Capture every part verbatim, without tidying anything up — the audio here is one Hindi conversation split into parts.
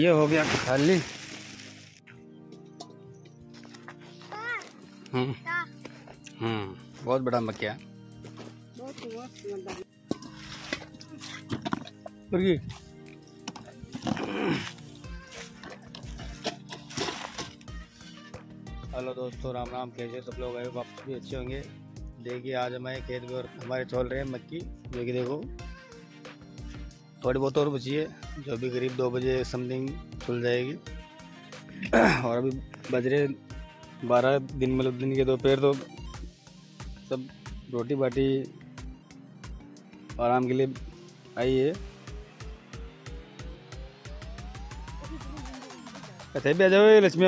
ये हो गया खाली। हम्म हम्म बहुत बड़ा मक्या मुर्गी। हेलो दोस्तों, राम राम, कैसे सब लोग आए हो? आप भी अच्छे होंगे। देखिए आज हमारे खेत में और हमारे छोल रहे हैं मक्की, जो कि देखो थोड़ी बहुत और बची है, जो अभी करीब दो बजे समथिंग खुल जाएगी। और अभी बज रहे बारह दिन, मतलब दिन के दोपहर, तो सब रोटी बाटी आराम के लिए आई है। कथे भी आ जाओ लक्ष्मी,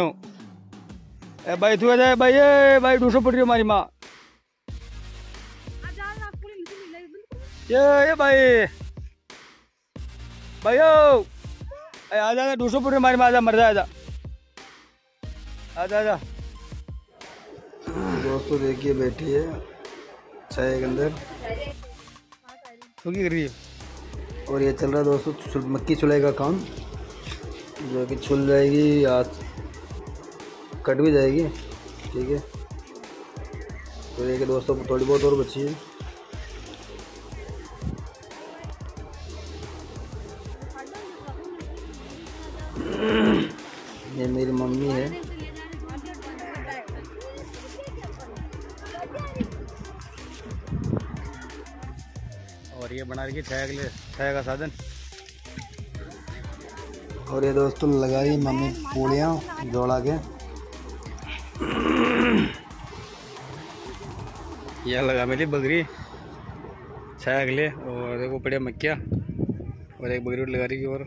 ए भाई तू आ जाए भाई, ए भाई ढूसो पड़ रही हमारी माँ, ये भाई भाई आ जा, दूसरों पूरे मारे में आजा, मर जा आजा आजा आजा। दोस्तों देखिए बैठी है चाय के अंदर, कर रही है। और ये चल रहा है दोस्तों मक्की चुलाई का काम, जो कि छुल जाएगी, आज कट भी जाएगी, ठीक है। तो देखिए दोस्तों थोड़ी बहुत और बची है। ये मेरी मम्मी है, और ये बना रही छाया के लिए, छाया का साधन। और ये दोस्तों लगाई मम्मी पूड़ियाँ जोड़ा के, यह लगा मेरी बकरी छाया के लिए, और देखो पड़े मक्किया, और एक बकरी लगा रही की, और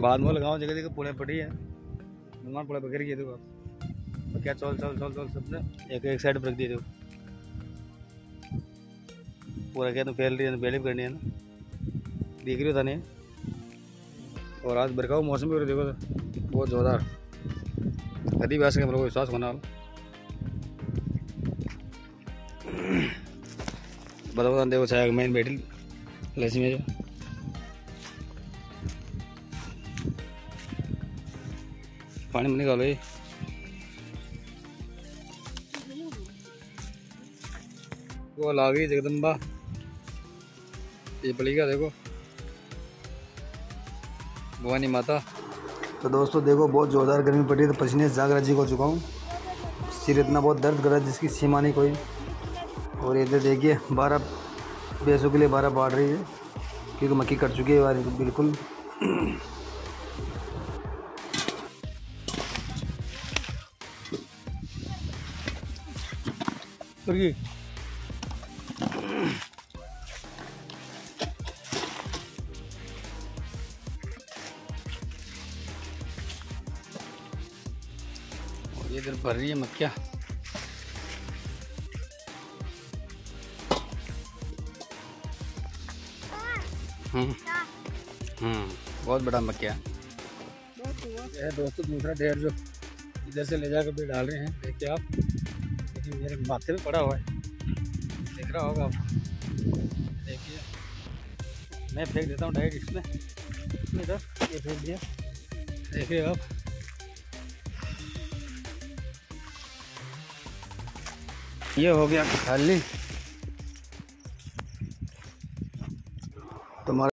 बाद में लगाओ जगह जगह पूड़ियाँ पड़ी है, हमारे पूरा बकरी की। देखो आप क्या चौल चौल चौल चौल सबने एक एक साइड पर रख दिए, देखो पूरा क्या तो फैल रही है, बेले करनी है ना, दिख रही था नहीं। और आज बरकाऊ मौसम भी हो रहा, देखो तो बहुत जोरदार कभी भी आ सके, हम लोग को विश्वास होना बता बता। देखो छाया मैन बैठी लक्ष्मी में, पानी में निकालो ये। वो ला गई जगदम्बा, ये बलिका देखो भवानी माता। तो दोस्तों देखो बहुत जोरदार गर्मी पड़ रही है, तो पसीने से जागरा जी को चुका हूँ, सिर इतना बहुत दर्द कर रहा है जिसकी सीमा नहीं कोई। और इधर देखिए बारह भैंसों के लिए बारह बाढ़ रही है, क्योंकि मक्की कट चुकी है बिल्कुल। ये इधर भर रही है मक्किया, हम्म हम्म बहुत बड़ा मक्किया है दोस्तों। दूसरा ढेर जो इधर से ले जाकर भी डाल रहे हैं, देखिए आप, मेरे माथे में पड़ा हुआ है, देख रहा होगा आप। देखिए मैं फेंक देता हूँ डायरेक्ट इसमें, इसमें इधर ये फेंक दिया, देखिए आप। ये हो गया खाली।